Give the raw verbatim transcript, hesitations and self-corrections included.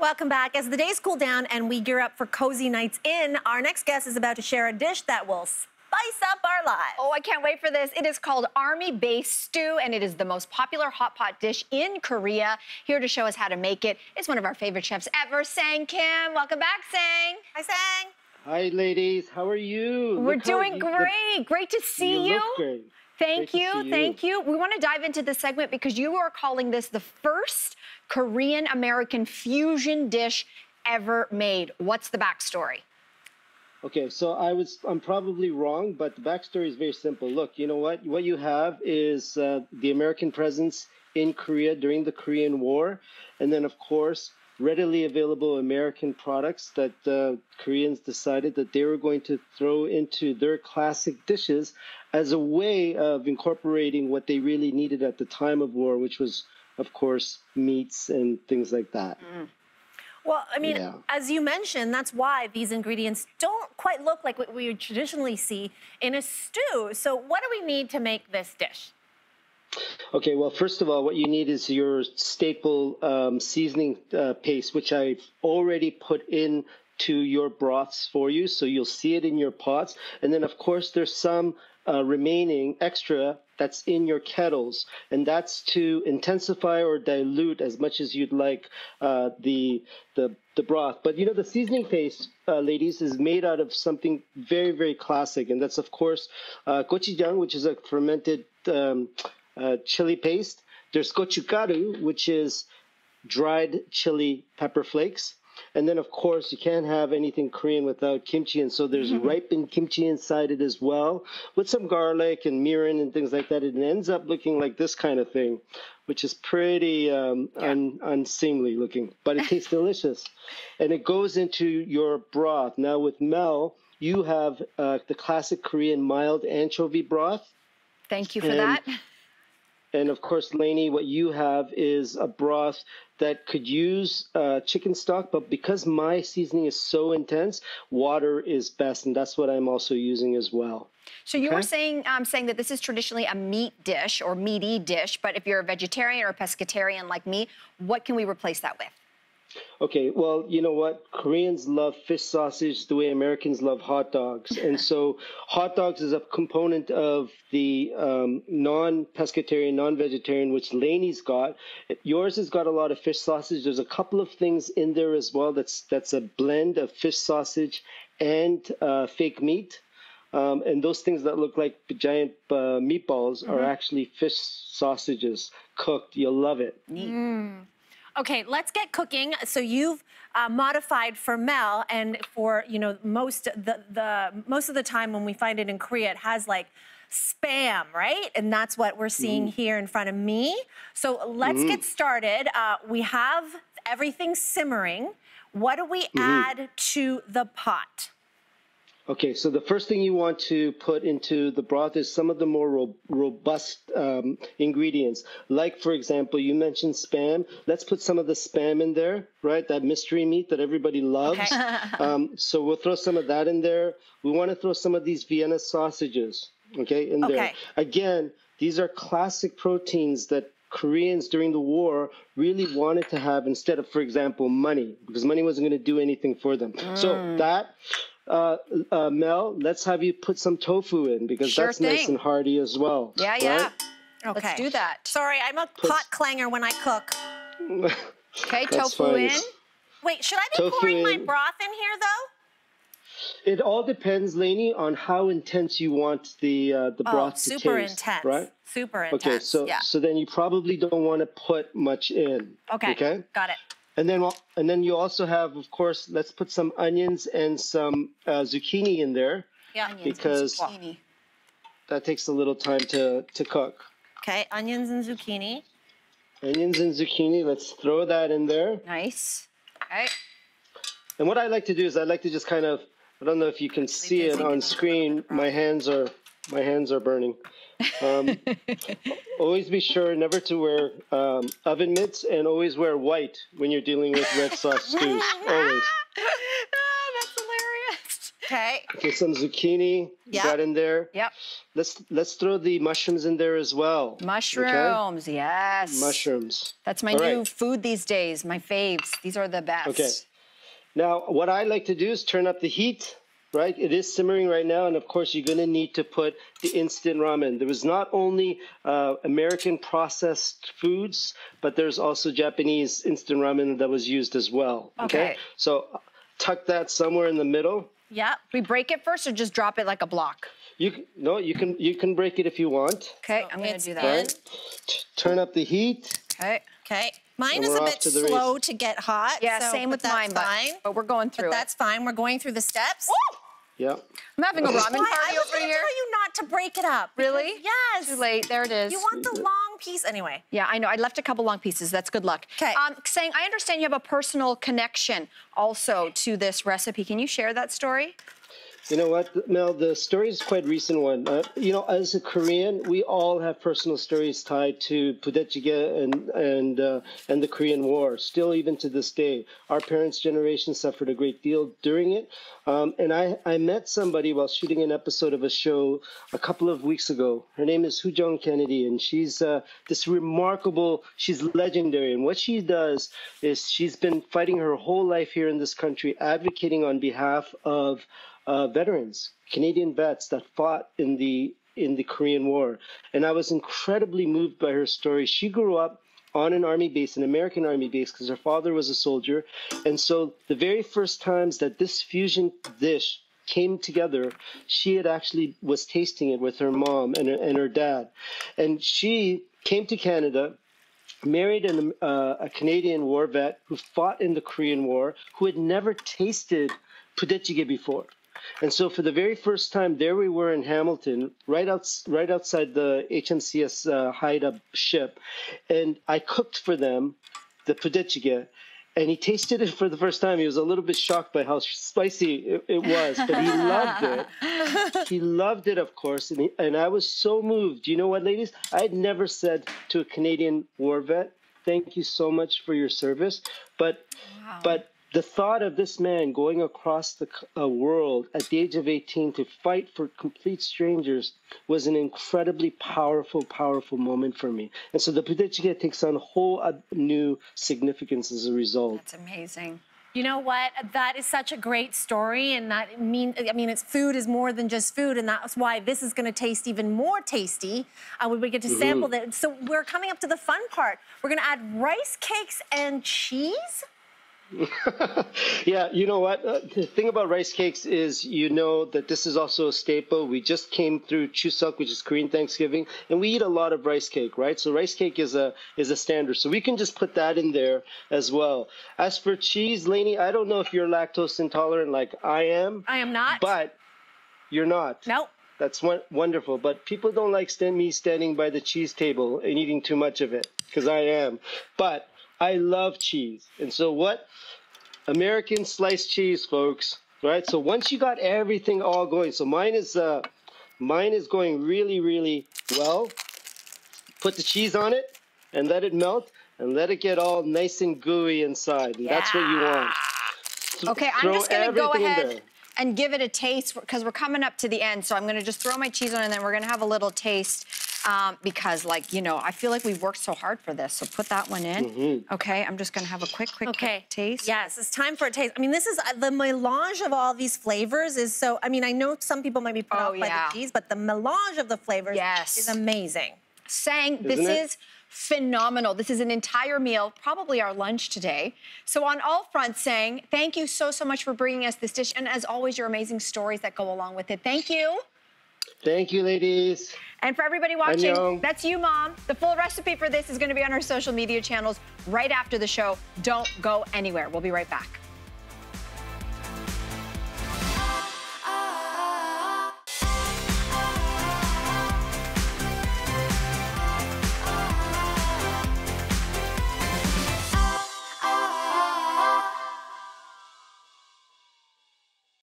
Welcome back. As the days cool down and we gear up for cozy nights in, our next guest is about to share a dish that will spice up our lives. Oh, I can't wait for this. It is called Army Base Stew, and it is the most popular hot pot dish in Korea. Here to show us how to make it is one of our favorite chefs ever, Sang Kim. Welcome back, Sang. Hi, Sang. Hi, ladies. How are you? We're look doing great. Look, great to see you. You look great. Thank great you. you. Thank you. We want to dive into this segment because you are calling this the first Korean-American fusion dish ever made. What's the backstory? Okay, so I was, I'm probably wrong, but the backstory is very simple. Look, you know what? What you have is uh, the American presence in Korea during the Korean War. And then, of course, readily available American products that uh, Koreans decided that they were going to throw into their classic dishes as a way of incorporating what they really needed at the time of war, which was, of course, meats and things like that. Mm. Well, I mean, yeah. as you mentioned, that's why these ingredients don't quite look like what we traditionally see in a stew. So what do we need to make this dish? Okay, well, first of all, what you need is your staple um, seasoning uh, paste, which I've already put in to your broths for you. So you'll see it in your pots. And then, of course, there's some uh, remaining extra that's in your kettles, and that's to intensify or dilute as much as you'd like uh, the, the the broth. But you know, the seasoning paste, uh, ladies, is made out of something very, very classic, and that's, of course, uh, gochujang, which is a fermented um, uh, chili paste. There's gochugaru, which is dried chili pepper flakes. And then, of course, you can't have anything Korean without kimchi, and so there's mm-hmm. ripened kimchi inside it as well, with some garlic and mirin and things like that. It ends up looking like this kind of thing, which is pretty um, yeah. un unseemly looking, but it tastes delicious. And it goes into your broth. Now, with Mel, you have uh, the classic Korean mild anchovy broth. Thank you for and that. And, of course, Lainey, what you have is a broth that could use uh, chicken stock, but because my seasoning is so intense, water is best, and that's what I'm also using as well. So you okay? were saying um, saying that this is traditionally a meat dish or meaty dish, but if you're a vegetarian or a pescatarian like me, what can we replace that with? Okay, well, you know what? Koreans love fish sausage the way Americans love hot dogs. And so hot dogs is a component of the um, non-pescatarian, non-vegetarian, which Lainey's got. Yours has got a lot of fish sausage. There's a couple of things in there as well that's, that's a blend of fish sausage and uh, fake meat. Um, and those things that look like giant uh, meatballs mm-hmm. are actually fish sausages cooked. You'll love it. Mm. Okay, let's get cooking. So you've uh, modified for Mel, and for you know most the the most of the time when we find it in Korea, it has like SPAM, right? And that's what we're seeing mm. here in front of me. So let's mm. get started. Uh, we have everything simmering. What do we mm. add to the pot? Okay, so the first thing you want to put into the broth is some of the more ro robust um, ingredients. Like, for example, you mentioned SPAM. Let's put some of the SPAM in there, right? That mystery meat that everybody loves. Okay. um, so we'll throw some of that in there. We want to throw some of these Vienna sausages, okay, in okay. there. Again, these are classic proteins that Koreans during the war really wanted to have instead of, for example, money, because money wasn't going to do anything for them. Mm. So that... Uh, uh, Mel, let's have you put some tofu in because sure that's thing. nice and hearty as well. Yeah, right? yeah. Okay. Let's do that. Sorry, I'm a put... pot clanger when I cook. Okay, tofu fine. in. Wait, should I be tofu pouring in. my broth in here though? It all depends, Lainey, on how intense you want the uh, the broth oh, to taste. Super intense, right? Super intense. Okay, so yeah. so then you probably don't want to put much in. Okay. Okay. Got it. And then, and then you also have, of course, let's put some onions and some uh, zucchini in there. Yeah, onions because and zucchini. That takes a little time to, to cook. Okay, onions and zucchini. Onions and zucchini. Let's throw that in there. Nice. Okay. And what I like to do is I like to just kind of, I don't know if you can see it on screen. My hands are, my hands are burning. Um, always be sure never to wear um, oven mitts, and always wear white when you're dealing with red sauce stews. Always. Oh, that's hilarious. Okay. Okay, some zucchini yep. got in there. Yep. Let's let's throw the mushrooms in there as well. Mushrooms, okay? Yes. Mushrooms. That's my All new right. food these days, my faves. These are the best. Okay. Now, what I like to do is turn up the heat, right? It is simmering right now, and of course, you're going to need to put the instant ramen. There was not only uh, American processed foods, but there's also Japanese instant ramen that was used as well. Okay. okay. So tuck that somewhere in the middle. Yeah. We break it first, or just drop it like a block? You no, you can you can break it if you want. Okay, so I'm going to do that. Right. Turn up the heat. Okay. Okay. Mine is a bit slow to get hot. Yeah, so, same with mine, but, but we're going through but it. That's fine. We're going through the steps. Woo! Yeah. I'm having a ramen party over here. I was going to tell you not to break it up. Really? Yes. Too late. There it is. You want the long piece anyway. Yeah, I know. I left a couple long pieces. That's good luck. Okay. Um, Sang, I understand you have a personal connection also to this recipe. Can you share that story? You know what, Mel, the story is quite recent one. Uh, you know, as a Korean, we all have personal stories tied to Budae Jjigae and and, uh, and the Korean War, still even to this day. Our parents' generation suffered a great deal during it. Um, and I, I met somebody while shooting an episode of a show a couple of weeks ago. Her name is Hoojong Kennedy, and she's uh, this remarkable, she's legendary. And what she does is she's been fighting her whole life here in this country, advocating on behalf of Uh, veterans, Canadian vets that fought in the in the Korean War. And I was incredibly moved by her story. She grew up on an army base, an American army base, because her father was a soldier. And so the very first times that this fusion dish came together, she had actually was tasting it with her mom and her, and her dad. And she came to Canada, married an, uh, a Canadian war vet who fought in the Korean War, who had never tasted Budae Jjigae before. And so for the very first time, there we were in Hamilton, right, out, right outside the H M C S uh, Haida ship. And I cooked for them the Budae Jjigae, and he tasted it for the first time. He was a little bit shocked by how spicy it, it was, but he loved it. He loved it, of course, and, he, and I was so moved. You know what, ladies? I had never said to a Canadian war vet, thank you so much for your service, but wow. but... the thought of this man going across the uh, world at the age of eighteen to fight for complete strangers was an incredibly powerful, powerful moment for me. And so the Budae Jjigae takes on a whole uh, new significance as a result. That's amazing. You know what? That is such a great story, and that mean I mean, it's food is more than just food, and that's why this is going to taste even more tasty uh, when we get to mm-hmm. sample it. So we're coming up to the fun part. We're going to add rice cakes and cheese. Yeah, you know what? Uh, the thing about rice cakes is you know that this is also a staple. We just came through Chuseok, which is Korean Thanksgiving, and we eat a lot of rice cake, right? So rice cake is a is a standard. So we can just put that in there as well. As for cheese, Lainey, I don't know if you're lactose intolerant like I am. I am not. But you're not. Nope. That's wonderful, but people don't like stand me standing by the cheese table and eating too much of it, because I am. But I love cheese. And so what? American sliced cheese, folks, right? So once you got everything all going, so mine is, uh, mine is going really, really well. Put the cheese on it and let it melt and let it get all nice and gooey inside. And yeah. That's what you want. Okay, I'm just going to go ahead and give it a taste because we're coming up to the end. So I'm going to just throw my cheese on and then we're going to have a little taste. Um, because, like, you know, I feel like we've worked so hard for this. So put that one in. Mm-hmm. Okay, I'm just going to have a quick, quick, okay. quick taste. Yes, it's time for a taste. I mean, this is, uh, the melange of all these flavors is so, I mean, I know some people might be put oh, off yeah. by the cheese, but the melange of the flavors yes. is amazing. Sang, Isn't this it? is phenomenal. This is an entire meal, probably our lunch today. So on all fronts, Sang, thank you so, so much for bringing us this dish. And as always, your amazing stories that go along with it. Thank you. Thank you, ladies. And for everybody watching, Annyeong. That's you, Mom. The full recipe for this is going to be on our social media channels right after the show. Don't go anywhere. We'll be right back.